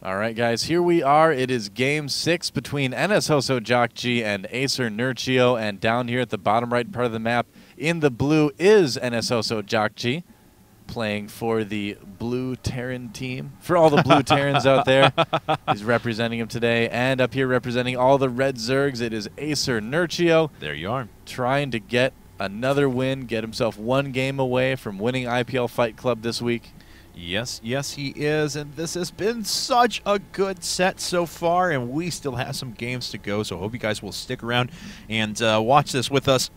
All right, guys, here we are. It is game 6 between NSHS Jjakji and Acer Nerchio, and down here at the bottom right part of the map in the blue is NSHS Jjakji, playing for the Blue Terran team. For all the Blue Terrans out there, he's representing them today. And up here representing all the Red Zergs, it is Acer Nerchio. There you are. Trying to get another win, get himself one game away from winning IPL Fight Club this week. Yes, yes, he is, and this has been such a good set so far, and we still have some games to go, so I hope you guys will stick around and watch this with us.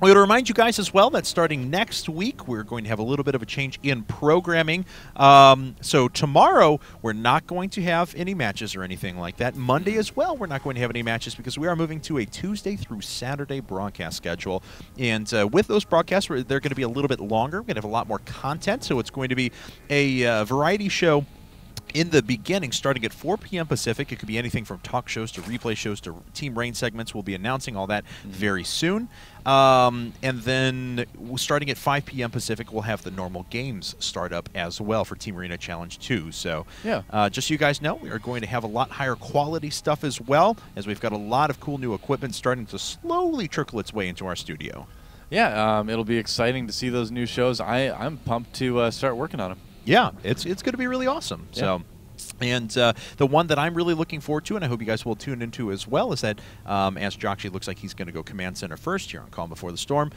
I'm going to remind you guys as well that starting next week, we're going to have a little bit of a change in programming. So tomorrow, we're not going to have any matches or anything like that. Monday as well, we're not going to have any matches because we are moving to a Tuesday through Saturday broadcast schedule. And with those broadcasts, they're going to be a little bit longer. We're going to have a lot more content, so it's going to be a variety show in the beginning, starting at 4 p.m. Pacific. It could be anything from talk shows to replay shows to Team Rain segments. We'll be announcing all that very soon. And then starting at 5 p.m. Pacific, we'll have the normal games start up as well for Team Arena Challenge 2. So yeah, just so you guys know, we are going to have a lot higher quality stuff as well, as we've got a lot of cool new equipment starting to slowly trickle its way into our studio. Yeah, it'll be exciting to see those new shows. I'm pumped to start working on them. Yeah, it's going to be really awesome. Yeah. So, and the one that I'm really looking forward to, and I hope you guys will tune into as well, is that as Jjakji looks like he's going to go command center first here on Calm Before the Storm,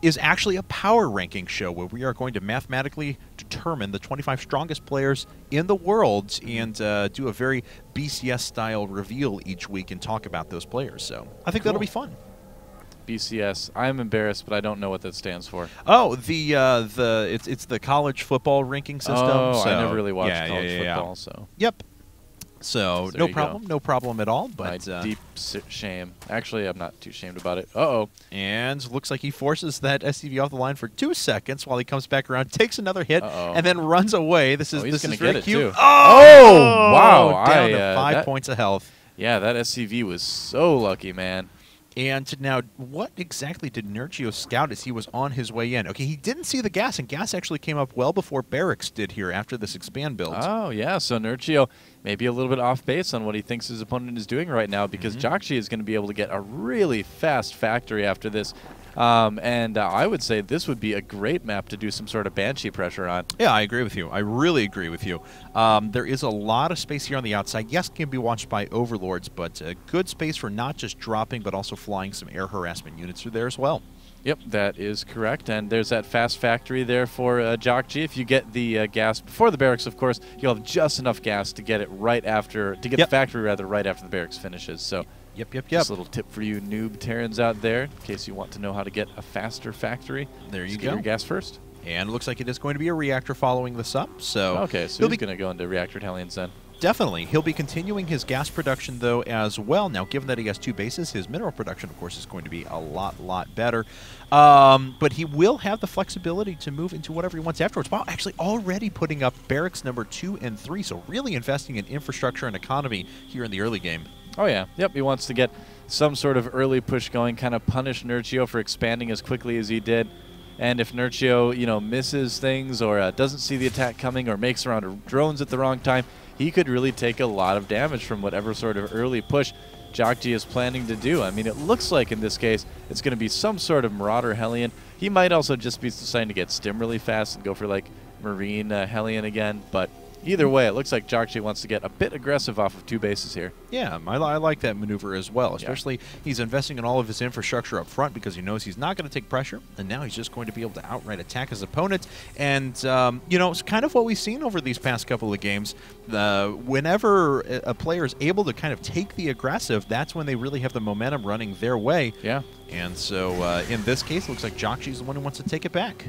is actually a power ranking show where we are going to mathematically determine the 25 strongest players in the world and do a very BCS-style reveal each week and talk about those players. So I think that'll be fun. BCS. I'm embarrassed, but I don't know what that stands for. Oh, it's the college football ranking system. Oh, so I never really watched college football. So yep. So no problem, no problem at all. But my deep shame. Actually, I'm not too ashamed about it. Uh-oh. And looks like he forces that SCV off the line for 2 seconds while he comes back around, takes another hit, and then runs away. This is really cute. Oh wow! Down to 5 points of health. Yeah, that SCV was so lucky, man. And now, what exactly did Nerchio scout as he was on his way in? Okay, he didn't see the gas, and gas actually came up well before Barracks did here after this expand build. Oh, yeah, so Nerchio maybe a little bit off base on what he thinks his opponent is doing right now, because Jjakji is going to be able to get a really fast factory after this. And I would say this would be a great map to do some sort of Banshee pressure on. Yeah, I agree with you. I really agree with you. There is a lot of space here on the outside. Yes, it can be watched by Overlords, but a good space for not just dropping, but also flying some air harassment units through there as well. Yep, that is correct. And there's that fast factory there for Jjakji. If you get the gas before the barracks, of course, you'll have just enough gas to get it right after, to get the factory rather right after the barracks finishes. So. Yep. Just a little tip for you noob Terrans out there, in case you want to know how to get a faster factory. There you go. Get your gas first. And it looks like it is going to be a reactor following this up. So okay, so he's going to go into reactor Hellions then. Definitely. He'll be continuing his gas production, though, as well. Now, given that he has 2 bases, his mineral production, of course, is going to be a lot better. But he will have the flexibility to move into whatever he wants afterwards. Wow, actually already putting up barracks number 2 and 3, so really investing in infrastructure and economy here in the early game. Oh, yeah. Yep, he wants to get some sort of early push going, kind of punish Nerchio for expanding as quickly as he did. And if Nerchio, you know, misses things or doesn't see the attack coming or makes around drones at the wrong time, he could really take a lot of damage from whatever sort of early push Jjakji is planning to do. I mean, it looks like in this case it's going to be some sort of Marauder Hellion. He might also just be deciding to get Stim really fast and go for, like, Marine Hellion again, but either way, it looks like Jjakji wants to get a bit aggressive off of 2 bases here. Yeah, I like that maneuver as well, especially he's investing in all of his infrastructure up front because he knows he's not going to take pressure, and now he's just going to be able to outright attack his opponent. And, you know, it's kind of what we've seen over these past couple of games. Whenever a player is able to kind of take the aggressive, that's when they really have the momentum running their way. Yeah. And so in this case, it looks like Jjakji's the one who wants to take it back.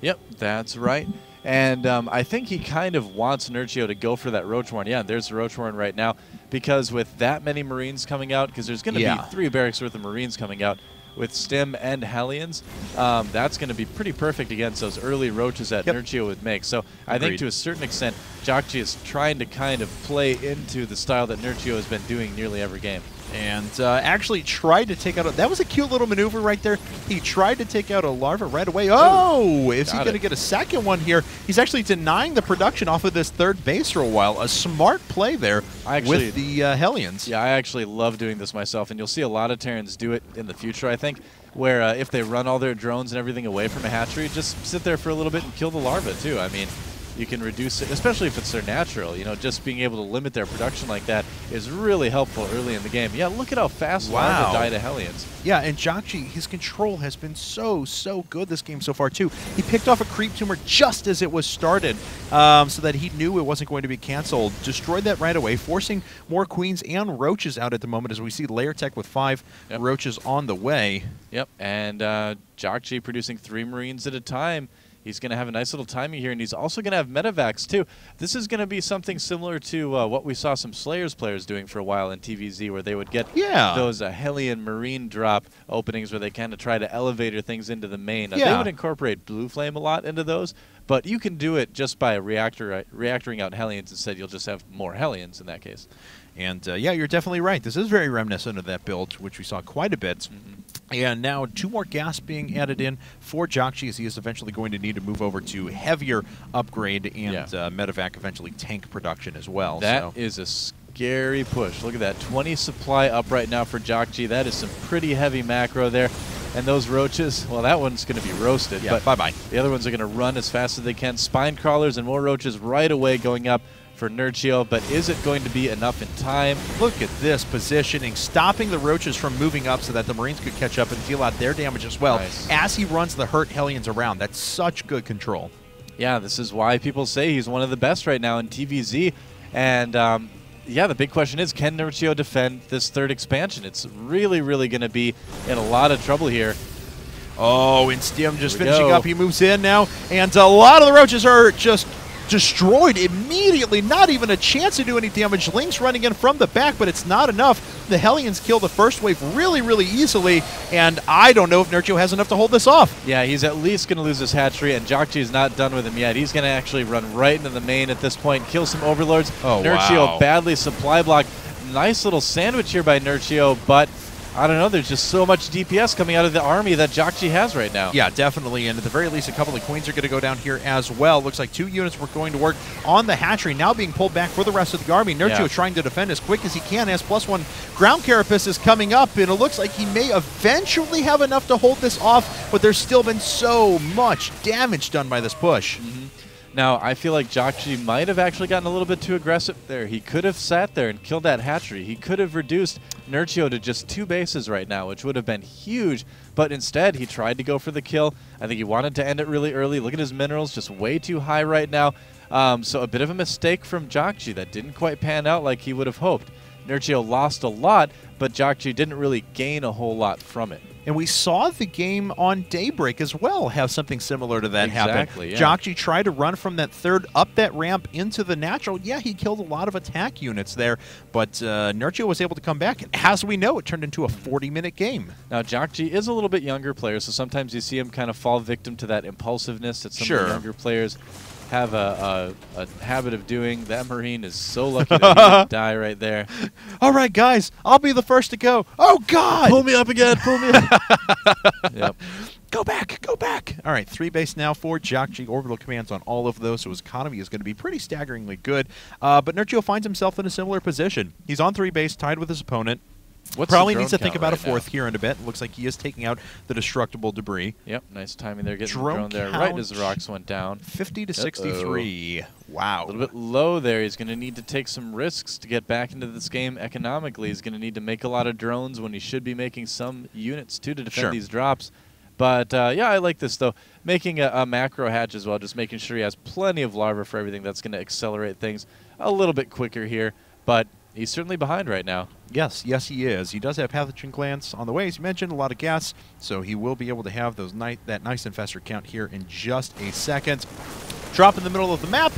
Yep, that's right. And I think he kind of wants Nerchio to go for that Roach Warren. Yeah, there's the Roach Warren right now, because with that many Marines coming out, because there's going to be 3 barracks worth of Marines coming out with Stim and Hellions, that's going to be pretty perfect against those early Roaches that Nerchio would make. So I think to a certain extent, Jjakji is trying to kind of play into the style that Nerchio has been doing nearly every game. And actually tried to take out a... That was a cute little maneuver right there. He tried to take out a larva right away. Oh! Is he going to get a second one here? He's actually denying the production off of this third base roll while. A smart play there with the Hellions. Yeah, I actually love doing this myself, and you'll see a lot of Terrans do it in the future, I think, where if they run all their drones and everything away from a hatchery, just sit there for a little bit and kill the larva, too. I mean... You can reduce it, especially if it's their natural. You know, just being able to limit their production like that is really helpful early in the game. Yeah, look at how fast Larva died to Hellions. Yeah, and Jjakji, his control has been so good this game so far, too. He picked off a creep tumor just as it was started so that he knew it wasn't going to be canceled. Destroyed that right away, forcing more queens and roaches out at the moment as we see Layer Tech with 5 roaches on the way. Yep, and Jjakji producing 3 Marines at a time. He's going to have a nice little timing here, and he's also going to have Medivacs, too. This is going to be something similar to what we saw some Slayers players doing for a while in TvZ, where they would get those Hellion Marine drop openings where they kind of try to elevator things into the main. They would incorporate Blue Flame a lot into those, but you can do it just by reactoring out Hellions. Instead, you'll just have more Hellions in that case. And, yeah, you're definitely right. This is very reminiscent of that build, which we saw quite a bit. And now 2 more gas being added in for Jjakji, as he is eventually going to need to move over to heavier upgrade and Medivac eventually tank production as well. That is a scary push. Look at that. 20 supply up right now for Jjakji. That is some pretty heavy macro there. And those roaches, well, that one's going to be roasted. Yeah, bye-bye. The other ones are going to run as fast as they can. Spine crawlers and more roaches right away going up for Nerchio, but is it going to be enough in time? Look at this positioning, stopping the roaches from moving up so that the Marines could catch up and deal out their damage as well as he runs the hurt Hellions around. That's such good control. Yeah, this is why people say he's one of the best right now in TvZ. And yeah, the big question is, can Nerchio defend this third expansion? It's really, really going to be in a lot of trouble here. Oh, and Stim just finishing up. He moves in now, and a lot of the roaches are just destroyed immediately, not even a chance to do any damage. Link's running in from the back, but it's not enough. The Hellions kill the first wave really, really easily, and I don't know if Nerchio has enough to hold this off. Yeah, he's at least going to lose this hatchery, and Jjakji's not done with him yet. He's going to actually run right into the main at this point, kill some Overlords. Oh, Nerchio badly supply blocked. Nice little sandwich here by Nerchio, but I don't know, there's just so much DPS coming out of the army that Jjakji has right now. Yeah, definitely, and at the very least, a couple of queens are going to go down here as well. Looks like 2 units were going to work on the hatchery, now being pulled back for the rest of the army. Nerchio trying to defend as quick as he can as +1 ground carapace is coming up, and it looks like he may eventually have enough to hold this off, but there's still been so much damage done by this push. Now, I feel like Jjakji might have actually gotten a little bit too aggressive there. He could have sat there and killed that hatchery. He could have reduced Nerchio to just 2 bases right now, which would have been huge. But instead, he tried to go for the kill. I think he wanted to end it really early. Look at his minerals, just way too high right now. So a bit of a mistake from Jjakji that didn't quite pan out like he would have hoped. Nerchio lost a lot, but Jjakji didn't really gain a whole lot from it. And we saw the game on Daybreak as well have something similar to that happen. Jjakji tried to run from that third up that ramp into the natural. Yeah, he killed a lot of attack units there, but Nerchio was able to come back. And as we know, it turned into a 40-minute game. Now, Jjakji is a little bit younger player, so sometimes you see him kind of fall victim to that impulsiveness that some of the younger players have a habit of doing. That Marine is so lucky that he didn't die right there. All right, guys, I'll be the first to go. Oh, God! Pull me up again, pull me up. Go back, go back. All right, 3 base now for Jjakji. Orbital commands on all of those, so his economy is going to be pretty staggeringly good. But Nerchio finds himself in a similar position. He's on 3 base, tied with his opponent. Probably needs to think about a 4th here in a bit. Looks like he is taking out the destructible debris. Yep, nice timing there. Getting drone there right as the rocks went down. 50 to 63. Wow. A little bit low there. He's going to need to take some risks to get back into this game economically. He's going to need to make a lot of drones when he should be making some units, too, to defend these drops. But, yeah, I like this, though. Making a macro hatch as well, just making sure he has plenty of larvae for everything. That's going to accelerate things a little bit quicker here. But he's certainly behind right now. Yes, yes he is. He does have pathogen glands on the way, as you mentioned, a lot of gas, so he will be able to have those that nice infestor count here in just a second. Drop in the middle of the map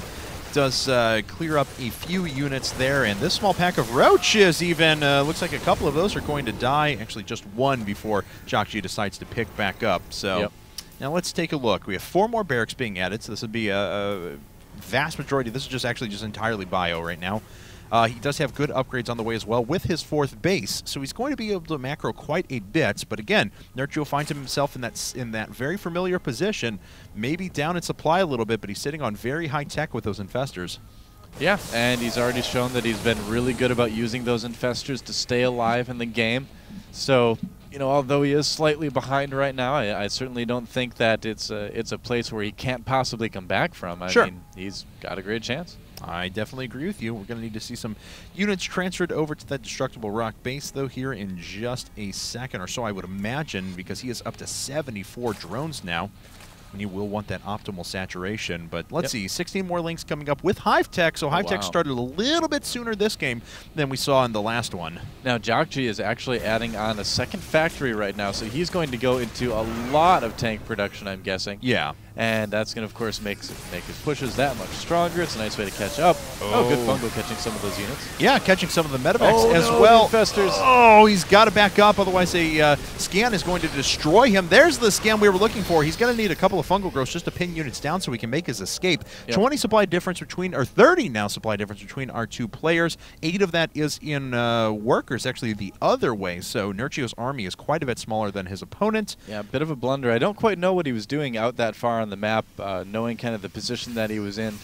does clear up a few units there, and this small pack of roaches even, looks like a couple of those are going to die. Actually, just one before Jjakji decides to pick back up. So now let's take a look. We have 4 more barracks being added, so this would be a vast majority, this is just actually just entirely bio right now. He does have good upgrades on the way as well with his fourth base, so he's going to be able to macro quite a bit. But again, Nerchio finds himself in that very familiar position, maybe down in supply a little bit, but he's sitting on very high tech with those infestors. Yeah, and he's already shown that he's been really good about using those infestors to stay alive in the game. So, you know, although he is slightly behind right now, I certainly don't think that it's a place where he can't possibly come back from. I mean, he's got a great chance. I definitely agree with you. We're going to need to see some units transferred over to that Destructible Rock base, though, here in just a second or so, I would imagine, because he is up to 74 drones now, and you will want that optimal saturation. But let's see, 16 more links coming up with Hive Tech. So Hive Tech started a little bit sooner this game than we saw in the last one. Now, Jjakji is actually adding on a second factory right now, so he's going to go into a lot of tank production, I'm guessing. Yeah. And that's going to, of course, make his pushes that much stronger. It's a nice way to catch up. Oh, good fungal catching some of those units. Yeah, catching some of the medevacs as well. Infestors. Oh, he's got to back up, otherwise a scan is going to destroy him. There's the scan we were looking for. He's going to need a couple of fungal growths just to pin units down so he can make his escape. Yep. 30 supply difference between our two players. 8 of that is in workers, actually the other way. So Nerchio's army is quite a bit smaller than his opponent. Yeah, a bit of a blunder. I don't quite know what he was doing out that far on the map, knowing kind of the position that he was in,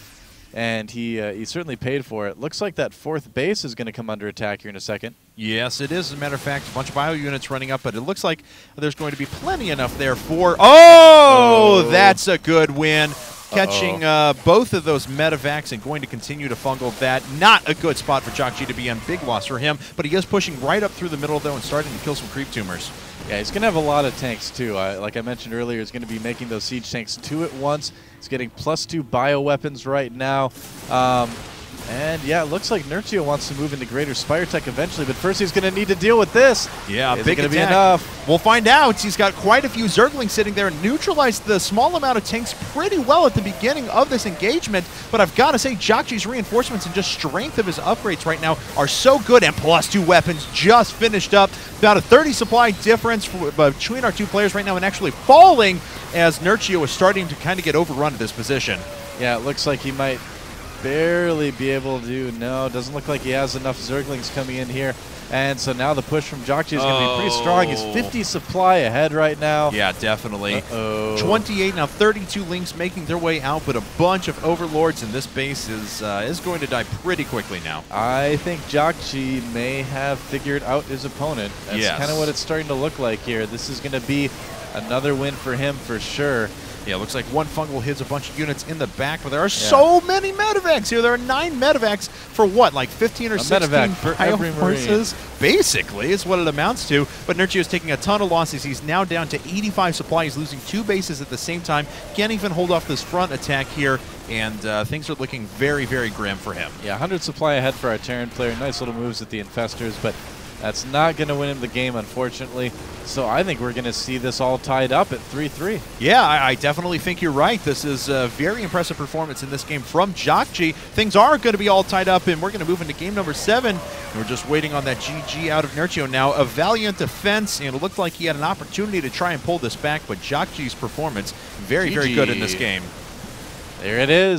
and he certainly paid for it. Looks like that fourth base is going to come under attack here in a second. Yes, it is. As a matter of fact, a bunch of bio units running up, but it looks like there's going to be plenty enough there for... Oh! That's a good win. Catching both of those medevacs and going to continue to fungal that. Not a good spot for Jjakji to be in. Big loss for him, but he is pushing right up through the middle, though, and starting to kill some creep tumors. Yeah, he's going to have a lot of tanks, too. Like I mentioned earlier, he's going to be making those siege tanks 2 at once. He's getting +2 bioweapons right now. And, yeah, it looks like Nerchio wants to move into Greater Spire Tech eventually, but first he's going to need to deal with this. Yeah, big attack. Is it going to be enough? We'll find out. He's got quite a few Zerglings sitting there and neutralized the small amount of tanks pretty well at the beginning of this engagement, but I've got to say Jjakji's reinforcements and just strength of his upgrades right now are so good, and +2 weapons just finished up. About a 30 supply difference between our two players right now, and actually falling as Nerchio is starting to kind of get overrun at this position. Yeah, it looks like he might... barely be able to. No, doesn't look like he has enough Zerglings coming in here. And so now the push from Jjakji is going to be pretty strong. He's 50 supply ahead right now. Yeah, definitely. 28, now 32 links making their way out, but a bunch of Overlords, and this base is going to die pretty quickly now. I think Jjakji may have figured out his opponent. That's kind of what it's starting to look like here. This is going to be another win for him for sure. Yeah, looks like one fungal hits a bunch of units in the back, but there are so many medevacs here. There are 9 medevacs for what, like 15 or 16 medevac for every horses? Basically, is what it amounts to. But Nerchio is taking a ton of losses. He's now down to 85 supply. He's losing 2 bases at the same time. Can't even hold off this front attack here, and things are looking very, very grim for him. Yeah, 100 supply ahead for our Terran player. Nice little moves at the infestors, but that's not going to win him the game, unfortunately. So I think we're going to see this all tied up at 3-3. Yeah, I definitely think you're right. This is a very impressive performance in this game from Jjakji. Things are going to be all tied up, and we're going to move into game number 7. And we're just waiting on that GG out of Nerchio now. A valiant defense, and it looked like he had an opportunity to try and pull this back, but Jjakji's performance, very, very good in this game. There it is.